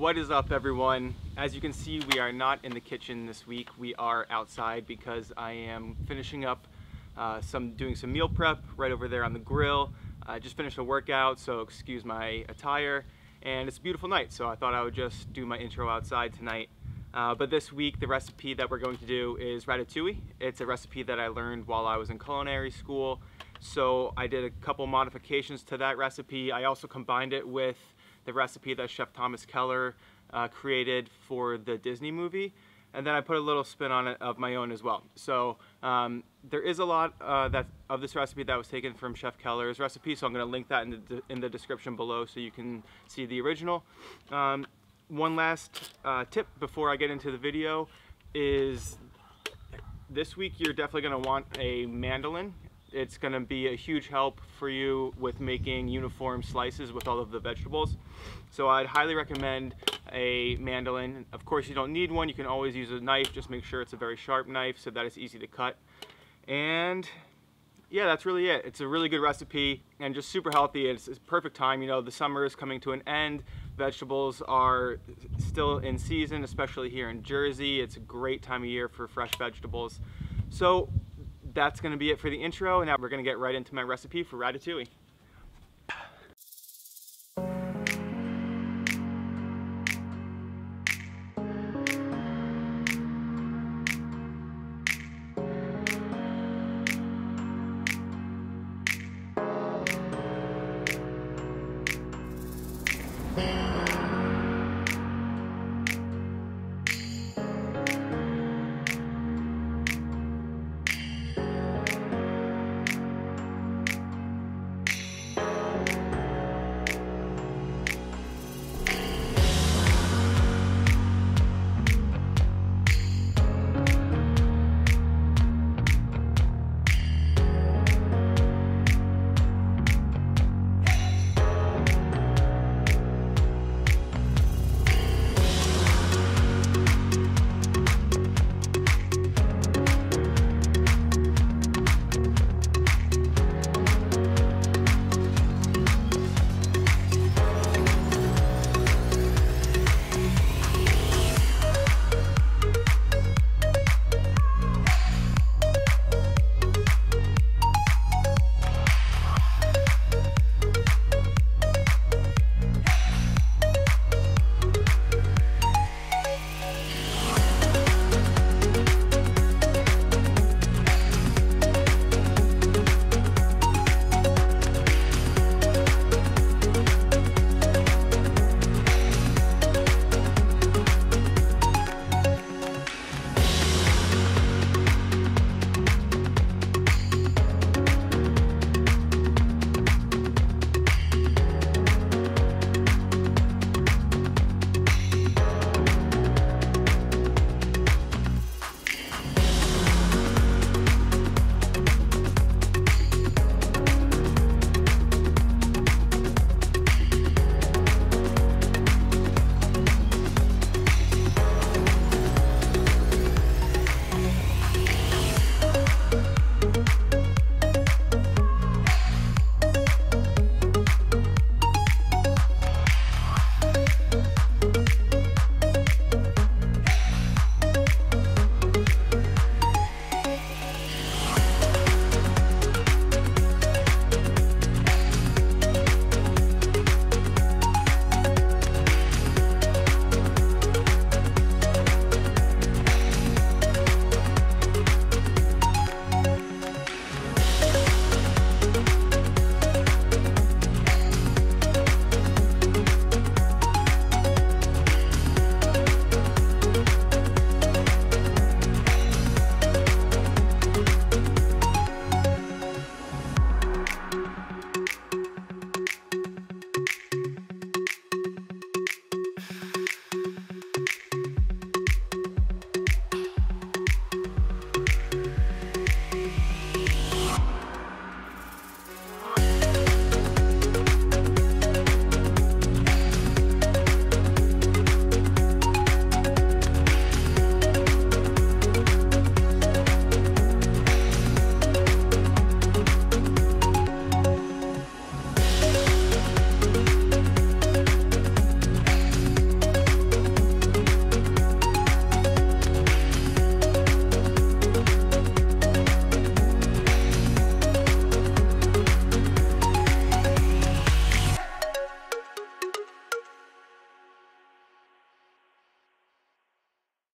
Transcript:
What is up, everyone? As you can see, we are not in the kitchen this week. We are outside because I am finishing up doing some meal prep right over there on the grill. I just finished a workout, so excuse my attire. And it's a beautiful night, so I thought I would just do my intro outside tonight. But this week, the recipe that we're going to do is ratatouille. It's a recipe that I learned while I was in culinary school. So I did a couple modifications to that recipe. I also combined it with the recipe that Chef Thomas Keller created for the Disney movie. And then I put a little spin on it of my own as well. So there is a lot of this recipe that was taken from Chef Keller's recipe, so I'm gonna link that in the description below so you can see the original. One last tip before I get into the video is this week you're definitely gonna want a mandolin. It's gonna be a huge help for you with making uniform slices with all of the vegetables. So I'd highly recommend a mandolin. Of course, you don't need one. You can always use a knife. Just make sure it's a very sharp knife so that it's easy to cut. And yeah, that's really it. It's a really good recipe and just super healthy. It's perfect time. You know, the summer is coming to an end. Vegetables are still in season, especially here in Jersey. It's a great time of year for fresh vegetables. So that's gonna be it for the intro, and now we're gonna get right into my recipe for ratatouille.